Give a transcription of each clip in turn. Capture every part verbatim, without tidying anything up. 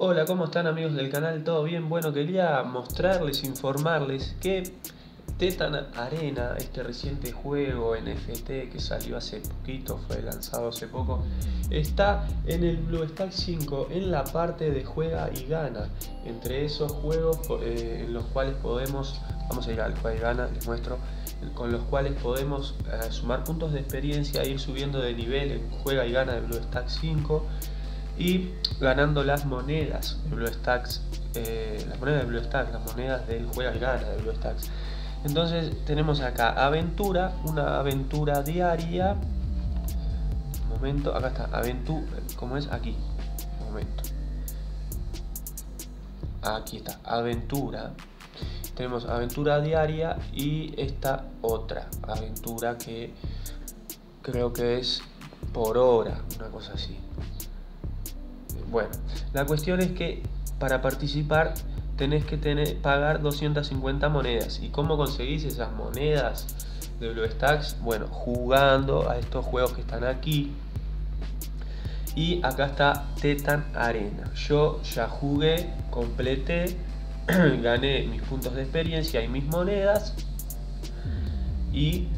Hola, ¿cómo están amigos del canal? ¿Todo bien? Bueno, quería mostrarles, informarles que Thetan Arena, este reciente juego N F T que salió hace poquito, fue lanzado hace poco, está en el BlueStacks cinco, en la parte de juega y gana. Entre esos juegos eh, en los cuales podemos, vamos a ir al juega y gana, les muestro, con los cuales podemos eh, sumar puntos de experiencia, ir subiendo de nivel en juega y gana de BlueStacks cinco y ganando las monedas de BlueStacks, eh, las monedas de BlueStacks, las monedas del juega y gana de BlueStacks. Entonces tenemos acá aventura, una aventura diaria. Un momento, acá está, aventura, como es aquí. Un momento. Aquí está, aventura. Tenemos aventura diaria y esta otra aventura que creo que es por hora, una cosa así. Bueno, la cuestión es que para participar tenés que tener, pagar doscientas cincuenta monedas. ¿Y cómo conseguís esas monedas de BlueStacks? Bueno, jugando a estos juegos que están aquí. Y acá está Thetan Arena. Yo ya jugué, completé, gané mis puntos de experiencia y mis monedas. Y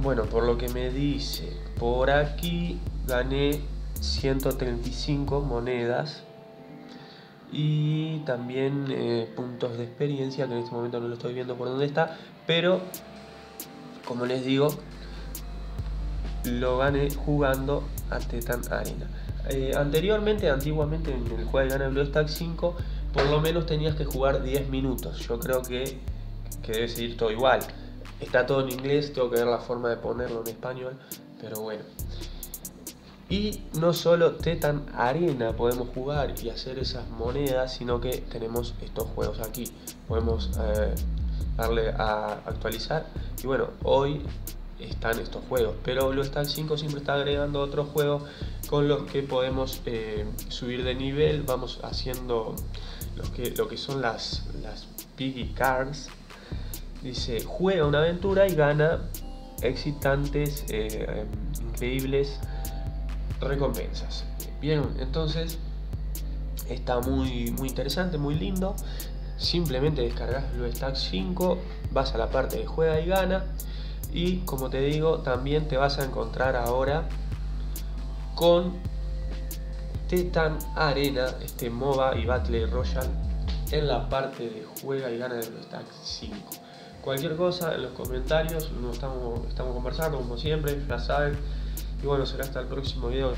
bueno, por lo que me dice, por aquí gané ciento treinta y cinco monedas. Y también eh, puntos de experiencia, que en este momento no lo estoy viendo por dónde está, pero como les digo, lo gané jugando a Thetan Arena. Eh, anteriormente, antiguamente en el juego de gana BlueStacks cinco, por lo menos tenías que jugar diez minutos. Yo creo que, que debe seguir todo igual. Está todo en inglés, tengo que ver la forma de ponerlo en español, pero bueno. Y no solo Thetan Arena podemos jugar y hacer esas monedas, sino que tenemos estos juegos aquí. Podemos eh, darle a actualizar y bueno, hoy están estos juegos. Pero BlueStacks cinco siempre está agregando otros juegos con los que podemos eh, subir de nivel. Vamos haciendo los que, lo que son las, las Piggy Cards. Dice, juega una aventura y gana excitantes, eh, increíbles recompensas. Bien, entonces está muy, muy interesante, muy lindo. Simplemente descargas BlueStacks cinco, vas a la parte de juega y gana. Y como te digo, también te vas a encontrar ahora con Thetan Arena, este MOBA y Battle Royale, en la parte de juega y gana de BlueStacks cinco. Cualquier cosa en los comentarios, nos estamos, estamos conversando como siempre, ya saben. Y bueno, será hasta el próximo video.